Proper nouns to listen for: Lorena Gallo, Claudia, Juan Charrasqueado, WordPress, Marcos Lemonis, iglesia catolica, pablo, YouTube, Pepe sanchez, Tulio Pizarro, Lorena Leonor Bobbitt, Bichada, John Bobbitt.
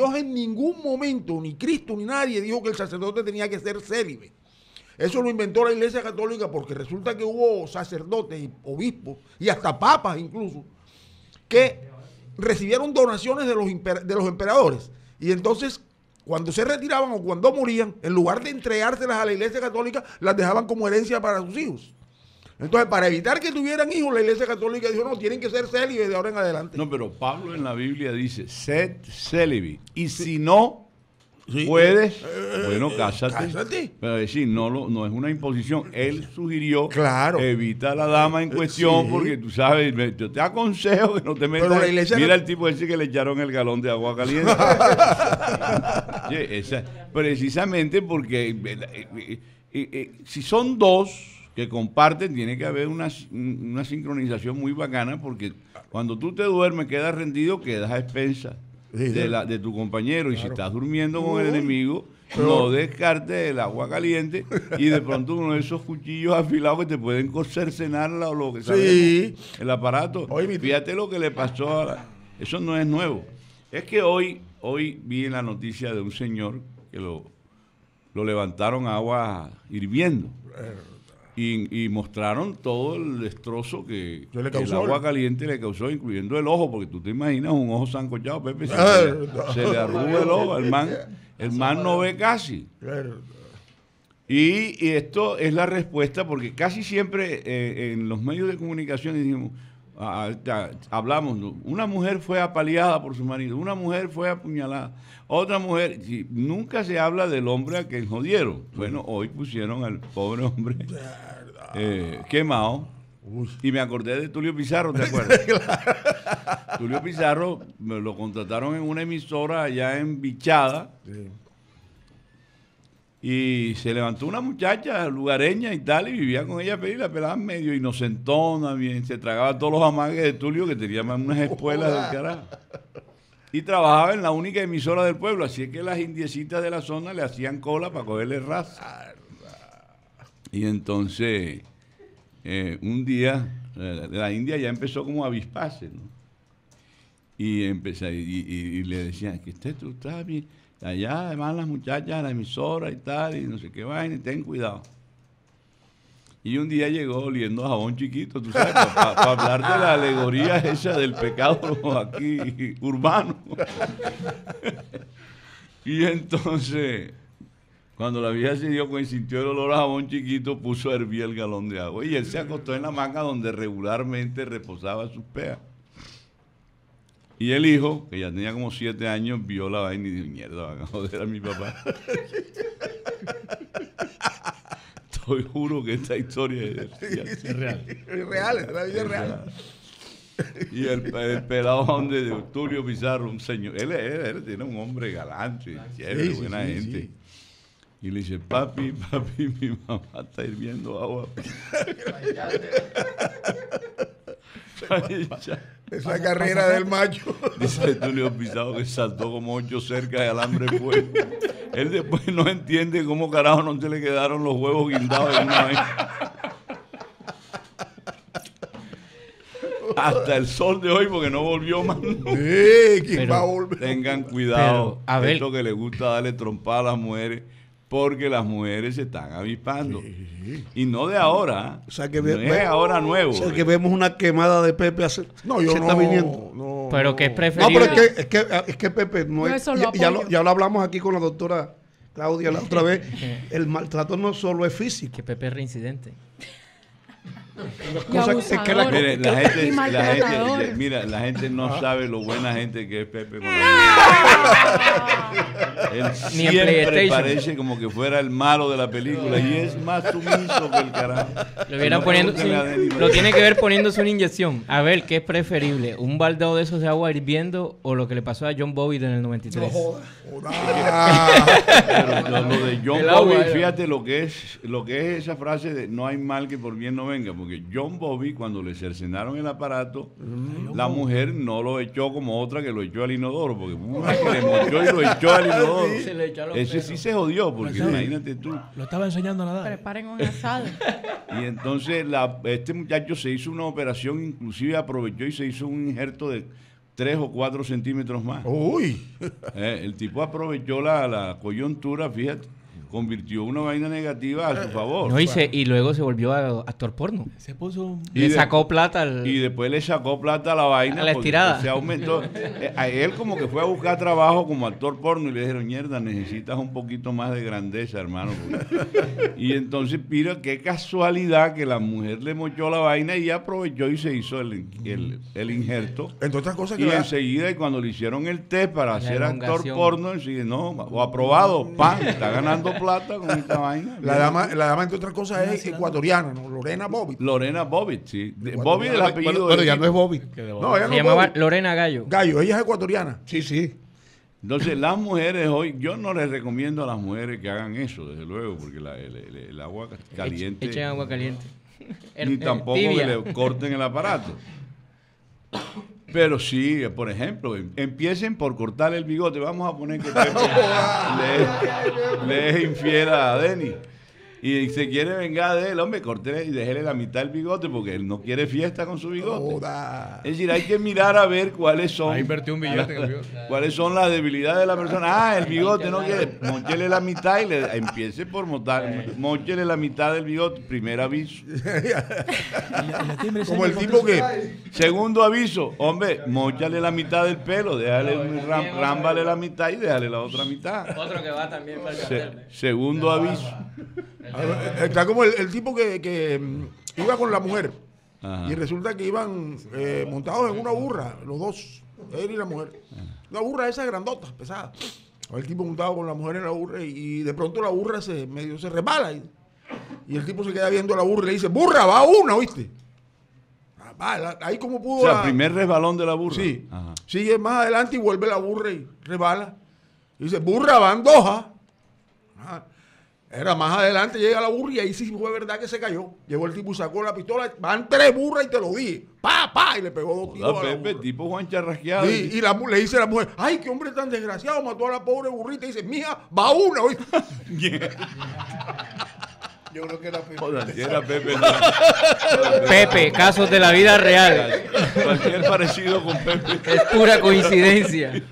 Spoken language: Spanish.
Dios en ningún momento, ni Cristo ni nadie, dijo que el sacerdote tenía que ser célibe. Eso lo inventó la Iglesia Católica porque resulta que hubo sacerdotes y obispos y hasta papas incluso que recibieron donaciones de los emperadores. Y entonces, cuando se retiraban o cuando morían, en lugar de entregárselas a la Iglesia Católica, las dejaban como herencia para sus hijos. Entonces, para evitar que tuvieran hijos, la Iglesia Católica dijo, no, tienen que ser célibes de ahora en adelante. No, pero Pablo en la Biblia dice, sed célibe. Y si no puedes, bueno, cásate. Cásate. Pero decir, no es una imposición. Él sugirió, claro, evita a la dama en cuestión, sí, porque tú sabes, yo te aconsejo que no te metas. Pero la iglesia mira el tipo ese que le echaron el galón de agua caliente. Precisamente porque si son dos que comparten, tiene que haber una sincronización muy bacana, porque cuando tú te duermes, quedas rendido, quedas a expensas de tu compañero, claro. Y si estás durmiendo con el enemigo, no descartes el agua caliente y de pronto uno de esos cuchillos afilados que te pueden cercenarla o lo que sea, sí, el aparato. Oye, fíjate lo que le pasó a eso no es nuevo. Es que hoy vi en la noticia de un señor que lo levantaron a agua hirviendo. Y mostraron todo el destrozo que el agua caliente le causó, incluyendo el ojo, porque tú te imaginas un ojo sancochado, Pepe, se le arruga el ojo, el man no ve casi. Y esto es la respuesta, porque casi siempre en los medios de comunicación dijimos, hablamos, ¿no? Una mujer fue apaleada por su marido, una mujer fue apuñalada, otra mujer, nunca se habla del hombre a quien jodieron. Bueno, hoy pusieron al pobre hombre quemado. Y me acordé de Tulio Pizarro, ¿te acuerdas? Claro. Tulio Pizarro me lo contrataron en una emisora allá en Bichada. Sí. Y se levantó una muchacha lugareña y tal, y vivía con ella, pero la pelada medio inocentona, bien, se tragaba todos los amagues de Tulio, que tenía unas espuelas del carajo. Y trabajaba en la única emisora del pueblo, así es que las indiecitas de la zona le hacían cola para cogerle raza. Y entonces, un día, la india ya empezó como a avisparse, ¿no? Y le decían, que usted está bien. Allá, además, las muchachas a la emisora y tal, y no sé qué vaina, y ten cuidado. Y un día llegó oliendo a jabón chiquito, tú sabes, para hablar de la alegoría esa del pecado aquí urbano. Y entonces, cuando la vieja se dio cuenta, sintió el olor a jabón chiquito, puso a hervir el galón de agua. Y él se acostó en la hamaca donde regularmente reposaba sus peas. Y el hijo, que ya tenía como 7 años, vio la vaina y dijo, mierda, van a joder a mi papá. Estoy juro que esta historia es real. Es real, es la vida real. Y el peladón de Tulio Pizarro, un señor, él era un hombre galante, chévere, sí, buena gente. Sí. Y le dice, papi, mi mamá está hirviendo agua. Esa carrera del macho. Dice Tulio Pizarro que saltó como 8 cercas de alambre fuego. Él después no entiende cómo carajo no se le quedaron los huevos guindados de una vez. Hasta el sol de hoy, porque no volvió más. ¿Quién va a volver? Tengan cuidado. Esto que le gusta darle trompada a las mujeres, porque las mujeres se están avispando. Sí. Y no de ahora. O sea que es ahora nuevo. O sea que vemos una quemada de Pepe hace. No, yo no. Está viniendo. No, pero que es preferible. No, pero es que Pepe no es. Ya lo hablamos aquí con la doctora Claudia la otra vez. El maltrato no solo es físico. Que Pepe es reincidente. La gente no sabe lo buena gente que es Pepe. Él siempre parece como que fuera el malo de la película y es más sumiso que el carajo. Lo tiene que ver poniéndose una inyección. A ver, ¿qué es preferible? ¿Un baldeo de esos de agua hirviendo o lo que le pasó a John Bobbitt en el 93? Pero lo de John Bobbitt, fíjate lo que es esa frase de no hay mal que por bien no venga, porque John Bobbitt, cuando le cercenaron el aparato, la mujer no lo echó como otra que lo echó al inodoro, porque que le mochó y lo echó al inodoro. Ese sí se jodió, porque imagínate tú. Lo estaba enseñando a nadar. Preparen un asado. Y entonces este muchacho se hizo una operación, inclusive aprovechó y se hizo un injerto de 3 o 4 centímetros más. ¡Uy! El tipo aprovechó la coyuntura, fíjate, convirtió una vaina negativa a su favor. No, y luego se volvió actor porno. Se puso... Le sacó plata. Y después le sacó plata a la vaina. A la estirada. Se aumentó. A él como que fue a buscar trabajo como actor porno y le dijeron, mierda, necesitas un poquito más de grandeza, hermano. Y entonces, mira, qué casualidad que la mujer le mochó la vaina y aprovechó y se hizo el injerto. Entre otras cosas que... Y enseguida, y cuando le hicieron el test para hacer actor porno, enseguida, no, o aprobado, pan, está ganando plata con esta vaina. La dama, entre otras cosas, es ecuatoriana, ¿no? Lorena Bobbitt. Lorena Bobbitt, sí. Bobbitt es el apellido. Bueno, ya no es Bobbitt. No, ella no se llamaba Bobbitt. Lorena Gallo. Gallo, ella es ecuatoriana. Sí, sí. Entonces, las mujeres hoy, yo no les recomiendo a las mujeres que hagan eso, desde luego, porque el agua caliente. Echen agua caliente. Ni tampoco tibia. Que le corten el aparato. Pero sí, por ejemplo, empiecen por cortar el bigote. Vamos a poner que le es infiel a Denis y se quiere vengar de él. Hombre, cortele y déjele la mitad del bigote porque él no quiere fiesta con su bigote. Es decir, hay que mirar a ver cuáles son cuáles son las debilidades de la persona. Ah, el bigote no quiere. Móchele la mitad y empiece por móchele la mitad del bigote. Primer aviso. Como el tipo que... Segundo aviso. Hombre, móchale la mitad del pelo. Déjale, rámbale la mitad y déjale la otra mitad. Otro que va también para el cartel. Segundo aviso. Está como el tipo que iba con la mujer. Ajá. Y resulta que iban montados en una burra, los dos, él y la mujer. La burra esa grandota, pesada. El tipo montado con la mujer en la burra y de pronto la burra medio se resbala. Y el tipo se queda viendo a la burra y le dice, burra, va una, ¿oíste? Ahí como pudo. O sea, primer resbalón de la burra. Sí. Ajá. Sigue más adelante y vuelve la burra y resbala. Y dice, burra, van dos. Ajá. Era más adelante, llega la burra y ahí sí fue verdad que se cayó. Llegó el tipo y sacó la pistola. Van 3 burras y te lo dije. Pa, pa, y le pegó 2 tiros a la burra. Tipo Juan Charrasqueado. Sí, y le dice a la mujer, ay, qué hombre tan desgraciado, mató a la pobre burrita. Y dice, mija, va una. Yo creo que era Pepe. Era Pepe, no. Pepe, casos de la vida real. Cualquier parecido con Pepe. Es pura coincidencia.